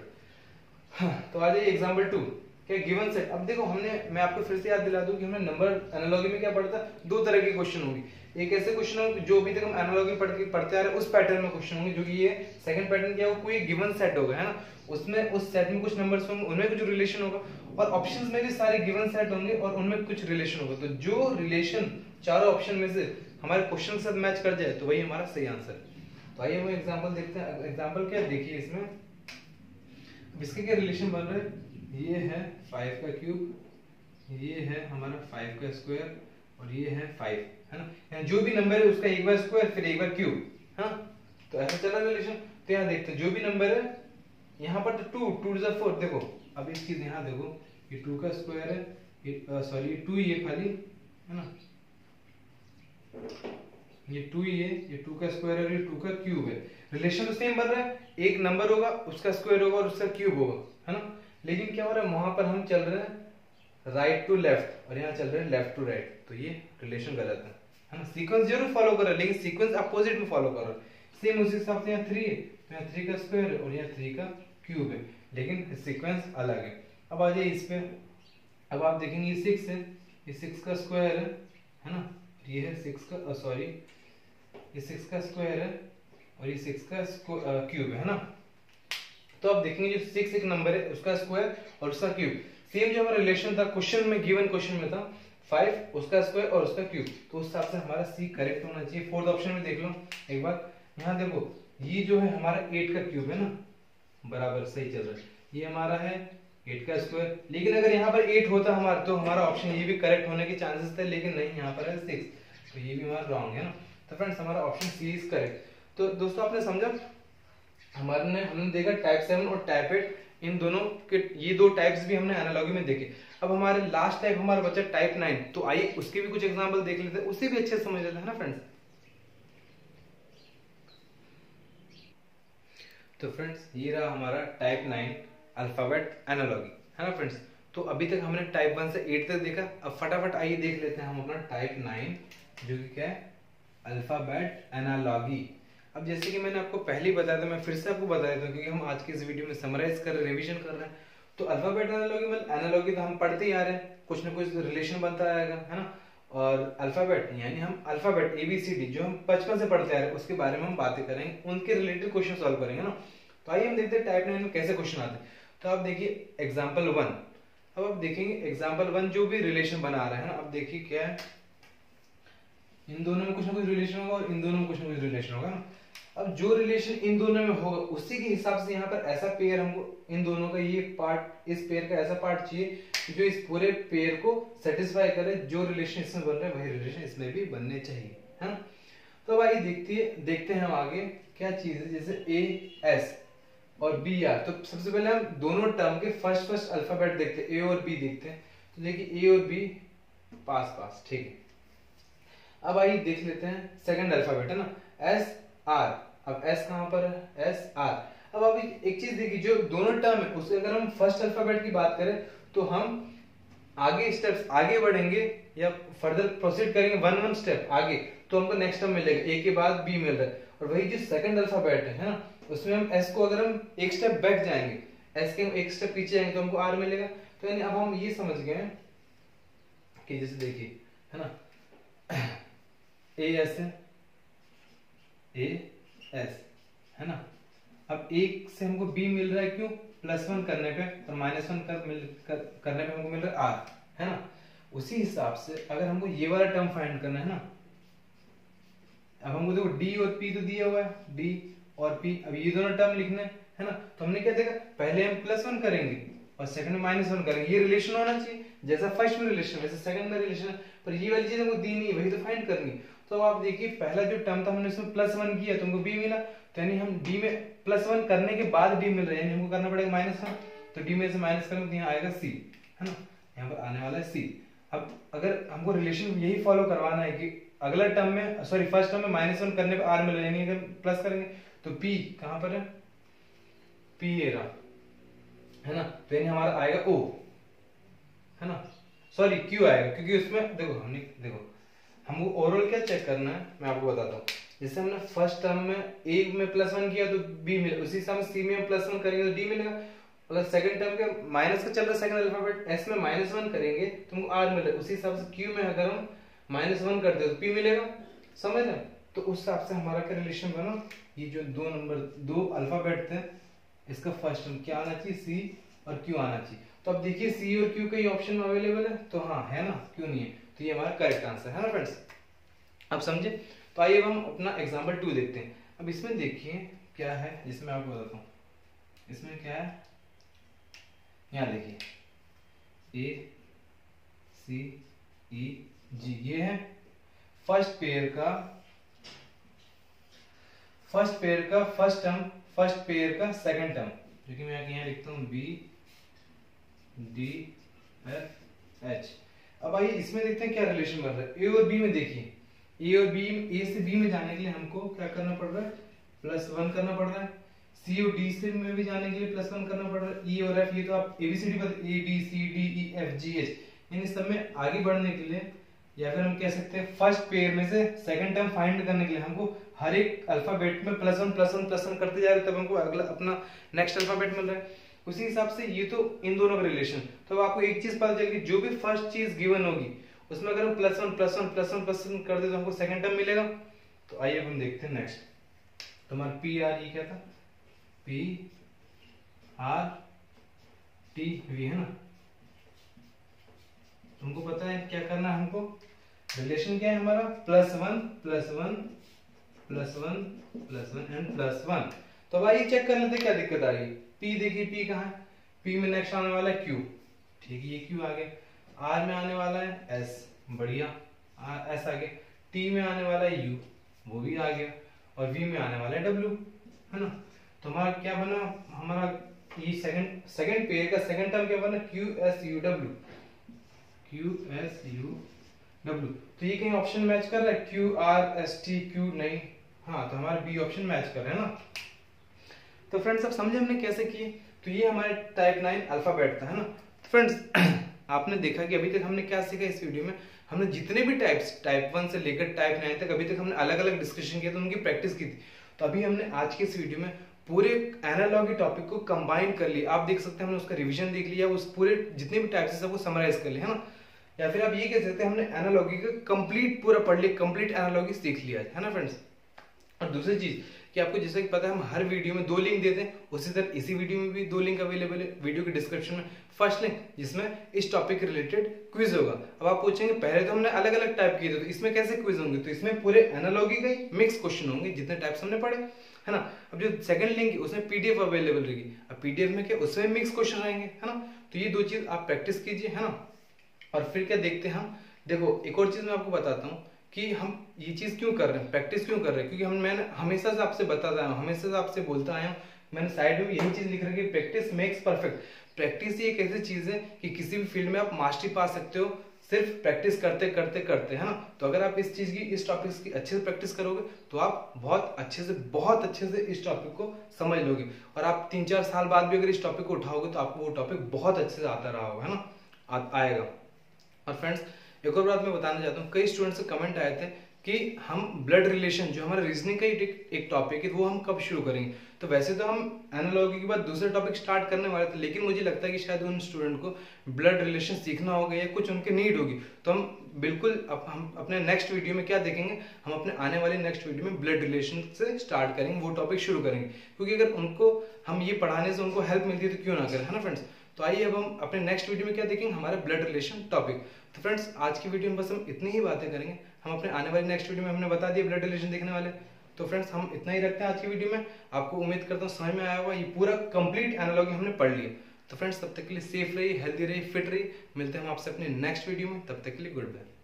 हाँ, तो आ जाइए एग्जाम्पल टू, क्या गिवन सेट। अब देखो हमने, मैं आपको फिर से याद दिला दूं कि हमने नंबर एनालॉजी में क्या पढ़ता है, दो तरह के क्वेश्चन होंगे, एक ऐसे क्वेश्चन होंगे जो अभी तक हम एनालॉजी पढ़ के पढ़ते आ रहे उस पैटर्न में क्वेश्चन होंगे, जो कि ये सेकंड पैटर्न क्या होगा, कोई गिवन सेट होगा, है ना, उसमें उस सेट में कुछ नंबर्स होंगे उनमें कुछ रिलेशन होगा, और ऑप्शंस में भी सारे गिवन सेट होंगे और उनमें कुछ रिलेशन होगा, तो जो रिलेशन चारों ऑप्शन में से हमारे क्वेश्चन के साथ मैच कर जाए तो वही हमारा सही आंसर है। तो आइए हम एग्जांपल देखते हैं, एग्जांपल क्या देखिए इसमें, अब इसके क्या रिलेशन बन रहा है, ये है फाइव का क्यूब, ये है हमारा फाइव का स्क्वायर और ये है फाइव, है ना, जो भी नंबर है उसका एक बार स्क्वायर फिर एक बार क्यूब, है ना, तो ऐसा चला रिलेशन। तो यहाँ देखते हैं जो भी नंबर है यहाँ पर तो टू टू टू फोर, देखो अब एक चीज यहाँ देखो, ये टू का स्क्वायर है, ये सॉरी टू ये खाली, है ना, ये टू ये ये टू का स्क्वायर है और ये टू का क्यूब है, रिलेशन तो सेम बन रहा है, एक नंबर होगा उसका स्क्वायर होगा और उसका क्यूब होगा, है ना, लेकिन क्या हो रहा है वहां पर हम चल रहे हैं राइट टू लेफ्ट और यहाँ चल रहे हैं लेफ्ट टू राइट, तो ये रिलेशन गलत है, है ना, सीक्वेंस जरूर फॉलो कर रहा है लेकिन सीक्वेंस अपोजिट में फॉलो कर रहा है, सेम उसी हिसाब से यहाँ थ्री है तो यहाँ थ्री का स्क्वायर और यहाँ थ्री का क्यूब है, लेकिन सीक्वेंस अलग है। अब आ जाइए इस पे, अब आप देखेंगे ये सिक्स है, ये सिक्स का स्क्वायर है, है ना, ये है सिक्स का सॉरी ये सिक्स का स्क्वायर है और ये सिक्स का क्यूब है, है ना, तो आप देखेंगे जो सिक्स एक नंबर है उसका स्क्वायर और उसका क्यूब, सेम जो हमारा रिलेशन था क्वेश्चन में, गिवन क्वेश्चन में था फाइव उसका स्क्वायर और उसका क्यूब, तो उस हिसाब से हमारा सी करेक्ट होना चाहिए। फोर्थ ऑप्शन में देख लो एक बार, यहाँ देखो ये जो है हमारा एट का क्यूब है ना, बराबर सही चल रहा है, ये हमारा है एट का स्क्वायर, लेकिन अगर यहाँ पर एट होता हमारा तो हमारा ऑप्शन ये भी करेक्ट होने के चांसेस थे, लेकिन नहीं यहाँ पर है सिक्स, तो ये भी हमारा रॉन्ग है ना। तो फ्रेंड्स हमारा ऑप्शन सी इज करेक्ट। तो दोस्तों आपने समझा, हमारे हमने देखा टाइप सेवन और टाइप एट, इन दोनों के ये दो टाइप्स भी हमने एनालॉजी में देखे। अब हमारे लास्ट टाइप हमारा बचा टाइप नाइन, तो आइए उसके भी कुछ एग्जाम्पल देख लेते हैं, उसे भी अच्छे से समझ लेते हैं ना फ्रेंड्स। तो फ्रेंड्स ये रहा हमारा टाइप नाइन अल्फाबेट एनालॉगी, है ना फ्रेंड्स। तो अभी तक हमने टाइप वन से एट तक देखा, अब फटाफट आइए देख लेते हैं हम अपना टाइप नाइन जो कि क्या है, अल्फाबेट एनालॉगी। अब जैसे कि मैंने आपको पहले ही बताया था, मैं फिर से आपको बता देता हूँ क्योंकि हम आज के इस वीडियो में समराइज कर रहे हैं, रिविजन कर रहे हैं। तो अल्फाबेट एनालॉगी मतलब एनालॉगी तो हम पढ़ते ही आ रहे हैं, कुछ ना कुछ रिलेशन बनता रहेगा, है ना, और अल्फाबेट यानी हम alphabet A B C D जो हम बचपन से पढ़ते आ रहे हैं उसके बारे में हम बातें करेंगे, उनके रिलेटेड क्वेश्चन सॉल्व करेंगे ना। तो आइए हम देखते हैं टाइप नाइन में कैसे क्वेश्चन आते हैं। तो आप देखिए एग्जाम्पल वन, अब आप देखेंगे एग्जाम्पल वन जो भी रिलेशन बना रहा है ना, अब देखिए क्या है, इन दोनों में कुछ ना कुछ रिलेशन होगा और इन दोनों में कुछ ना कुछ रिलेशन होगा ना। अब जो रिलेशन इन दोनों में होगा उसी के हिसाब से यहाँ पर ऐसा पेयर हमको, इन दोनों का ये पार्ट, इस पेयर का ऐसा पार्ट चाहिए जो इस पूरे पेयर को सेटिस्फाई करे, जो रिलेशन इसमें बन रहे हैं वही रिलेशन इसमें भी बनने चाहिए, है ना। तो भाई देखती है देखते हैं हम आगे क्या चीज है, जैसे ए एस और बी आर। तो सबसे पहले हम दोनों टर्म के फर्स्ट फर्स्ट अल्फाबेट देखते हैं, ए और बी देखते हैं। तो देखिए ए और बी पास पास, ठीक है। अब आइए देख लेते हैं सेकंड अल्फाबेट, है ना, एस आर। अब एस कहाँ पर है, एस आर। अब अभी एक चीज देखिए, जो दोनों टर्म है उसके अगर हम फर्स्ट अल्फाबेट की बात करें तो हम आगे स्टेप्स आगे बढ़ेंगे या फर्दर प्रोसीड करेंगे वन वन स्टेप आगे, तो हमको नेक्स्ट टर्म मिलेगा, ए के बाद बी मिल रहा है। और वही जो सेकंड अल्फाबेट है ना, उसमें हम एस को अगर हम एक स्टेप बैक जाएंगे, एस के हम एक स्टेप पीछे जाएंगे तो हमको आर मिलेगा। तो यानी अब हम ये समझ गए हैं कि जैसे देखिए, है ना, ए एस है, ए एस है ना। अब एक से हमको b मिल रहा है, क्यों? प्लस वन करने पे और माइनस वन कर, कर, करने पे हमको मिल रहा है r, है ना। उसी हिसाब से अगर हमको ये वाला टर्म फाइंड करना है ना, अब हमको देखो d और p तो दिया हुआ है, d और p, अब ये दोनों टर्म लिखने है ना। तो हमने क्या देखा, पहले हम प्लस वन करेंगे और सेकंड में माइनस वन करेंगे, ये रिलेशन होना चाहिए। जैसा फर्स्ट में रिलेशन वैसे सेकंड में रिलेशन, पर ये वाली चीज हमको दी नहीं, वही तो फाइंड करनी। तो आप देखिए पहला जो टर्म था हमने इसमें प्लस वन किया तो हमको b मिला, तो यानी हम d में प्लस वन करने के बाद d मिल रहा है, यानी हमको करना पड़ेगा माइनस वन। तो d में से माइनस करेंगे तो यहाँ आएगा c, है ना, यहाँ पर आने वाला है c। अब अगर हमको रिलेशन यही फॉलो करवाना है कि अगला टर्म में, सॉरी फर्स्ट टर्म में माइनस वन करने पर r मिल रहा है, यानी अगर प्लस करेंगे तो p कहाँ पर है, p ये रहा, है ना, तो यानी हमारा आएगा o, है ना, सॉरी q आएगा, क्योंकि उसमें देखो हमने देखो हमको ओवरऑल क्या चेक करना है, मैं आपको बताता हूँ। जैसे हमने फर्स्ट टर्म में a में प्लस वन किया तो b मिला, उसी समय c में प्लस वन करेंगे तो d मिलेगा, मतलब सेकंड टर्म के माइनस का चल रहा है सेकंड अल्फाबेट, s में माइनस वन करेंगे तो हमको r मिलेगा। उसी हिसाब से q में अगर हम माइनस वन करते हैं तो p मिलेगा, समझ रहे। तो उस हिसाब से हमारा क्या रिलेशन बना, ये जो दो नंबर दो अल्फाबेट थे इसका फर्स्ट टर्म क्या आना चाहिए, c और q आना चाहिए। तो अब देखिए c और q का ऑप्शन अवेलेबल है, तो हाँ है ना, क्यों नहीं है, तो ये हमारा करेक्ट आंसर है ना फ्रेंड्स। अब समझे, तो आइए हम अपना एग्जांपल टू देखते हैं। अब इसमें देखिए क्या है, इसमें आपको बताता हूँ इसमें क्या है। यहाँ देखिए ए सी ई जी, ये है फर्स्ट पेयर का फर्स्ट पेयर का फर्स्ट टर्म, फर्स्ट पेयर का सेकंड टर्म, जो कि मैं यहाँ लिखता हूँ बी डी एफ एच। अब आइए इसमें देखते हैं क्या रिलेशन बन रहा है। ए और बी में देखिए, ए और बी, ए से बी में जाने के लिए हमको क्या करना पड़ रहा है, प्लस वन करना पड़ रहा है। सी और डी से में भी जाने के लिए प्लस वन करना पड़ रहा है। ई और एफ, ये तो आप ए बी सी डी पर, A B C D E F G H, इन सब में आगे बढ़ने के लिए, या फिर हम कह सकते हैं फर्स्ट पेयर में से सेकंड टर्म फाइंड करने के लिए हमको हर एक अल्फाबेट में plus one plus one plus one करते जा रहे, तब हमको अगला अपना नेक्स्ट अल्फाबेट मिल रहा है। उसी हिसाब से ये तो इन दोनों का रिलेशन। तो आपको एक चीज पता चलेगी, जो भी फर्स्ट चीज गिवन होगी उसमें अगर हम plus one plus one plus one plus one कर दे तो हमको सेकंड टर्म मिलेगा। तो आइए हम देखते हैं नेक्स्ट, तो हमारा पी आर ये क्या था, पी आर टी वी, है ना। तुमको पता है क्या करना है हमको, रिलेशन क्या है हमारा, plus one plus one plus one plus one and plus one. तो अब आइए चेक कर लेते हैं क्या दिक्कत आ रही है। P देखिए, P कहाँ है, P में नेक्स्ट आने वाला है Q, ठीक है, ये Q आ गया। R में आने वाला है S, बढ़िया, R S आ गया। T में आने वाला है U, वो भी आ गया, और V में आने वाला है W, है ना। तो हमारा क्या बना, हमारा ये सेकंड सेकंड पेयर का सेकंड टर्म क्या बना, Q S U W, Q S U W। तो ये कहीं ऑप्शन मैच कर रहा है, Q R S T Q नहीं, हाँ, तो हमारा B ऑप्शन मैच कर रहा है ना। तो फ्रेंड्स अब समझे हमने कैसे किए। तो ये हमारे टाइप नाइन अल्फाबेट था, है ना। फ्रेंड्स आपने देखा कि अभी तक हमने क्या सीखा, इस वीडियो में हमने जितने भी टाइप्स टाइप वन से लेकर टाइप नाइन तक अभी तक हमने अलग अलग डिस्कशन किया था, उनकी प्रैक्टिस की थी। तो अभी हमने आज के इस वीडियो में पूरे एनालॉग के टॉपिक को कंबाइन कर लिया। आप देख सकते हैं हमने उसका रिविजन देख लिया, उस पूरे जितने भी टाइप्स है सबको समराइज कर लिया, है ना। या फिर आप ये कह सकते हैं हमने एनालॉगी का कंप्लीट पूरा पढ़ लिया, कंप्लीट एनालॉगी सीख लिया, है ना फ्रेंड्स। और दूसरी चीज कि आपको जैसा कि पता है हम हर वीडियो में दो लिंक देते हैं, उसी तरह इसी वीडियो में भी दो लिंक अवेलेबल है। वीडियो के डिस्क्रिप्शन में फर्स्ट लिंक जिसमें इस टॉपिक के रिलेटेड क्विज होगा। अब आप पूछेंगे पहले तो हमने अलग अलग टाइप किए थे तो इसमें कैसे क्विज होंगे, तो इसमें पूरे एनालॉगी का ही मिक्स क्वेश्चन होंगे, जितने टाइप्स हमने पढ़े, है ना। अब जो सेकंड लिंक है उसमें पीडीएफ अवेलेबल रहेगी, अब पीडीएफ में क्या उसमें मिक्स क्वेश्चन रहेंगे, है ना। तो ये दो चीज आप प्रैक्टिस कीजिए, है ना। और फिर क्या देखते हैं हम, देखो एक और चीज मैं आपको बताता हूँ कि हम ये चीज़ क्यों कर रहे हैं, प्रैक्टिस क्यों कर रहे हैं, क्योंकि हम मैंने हमेशा से आपसे बताता आया हूँ, हमेशा से आपसे बोलता आया हूँ। मैंने साइड में यही चीज़ लिख रखी है, प्रैक्टिस मेक्स परफेक्ट। प्रैक्टिस एक ऐसी चीज़ है कि किसी भी फील्ड में आप मास्टरी पा सकते हो सिर्फ प्रैक्टिस करते करते करते, है ना। तो अगर आप इस चीज़ की इस टॉपिक की अच्छे से प्रैक्टिस करोगे तो आप बहुत अच्छे से बहुत अच्छे से इस टॉपिक को समझ लोगे, और आप तीन चार साल बाद भी अगर इस टॉपिक को उठाओगे तो आपको वो टॉपिक बहुत अच्छे से आता रहा होगा, है ना, आएगा। और फ्रेंड्स एक और बात मैं बताना चाहता हूँ, कई स्टूडेंट्स से कमेंट आए थे कि हम ब्लड रिलेशन जो हमारा रीजनिंग का एक टॉपिक है वो हम कब शुरू करेंगे। तो वैसे तो हम एनालॉजी के बाद दूसरा टॉपिक स्टार्ट करने वाले थे, लेकिन मुझे लगता है कि शायद उन स्टूडेंट को ब्लड रिलेशन सीखना होगा या कुछ उनके नीड होगी, तो हम बिल्कुल अप, हम अपने नेक्स्ट वीडियो में क्या देखेंगे, हम अपने आने वाले नेक्स्ट वीडियो में ब्लड रिलेशन से स्टार्ट करेंगे, वो टॉपिक शुरू करेंगे, क्योंकि अगर उनको हम ये पढ़ाने से उनको हेल्प मिलती है तो क्यों ना करें, है ना फ्रेंड्स। तो आइए अब हम अपने नेक्स्ट वीडियो में क्या देखेंगे, हमारा ब्लड रिलेशन टॉपिक। तो फ्रेंड्स आज की वीडियो में बस हम इतनी ही बातें करेंगे, हम अपने आने वाले नेक्स्ट वीडियो में हमने बता दिया ब्लड रिलेशन देखने वाले। तो फ्रेंड्स हम इतना ही रखते हैं आज की वीडियो में, आपको उम्मीद करता हूँ समझ में आया हुआ, ये पूरा कंप्लीट एनालॉजी हमने पढ़ लिया। तो फ्रेंड्स तब तक के लिए सेफ रहिए, हेल्दी रहिए, फिट रहिए, मिलते हैं हम आपसे अपने नेक्स्ट वीडियो में, तब तक के लिए गुड बाय।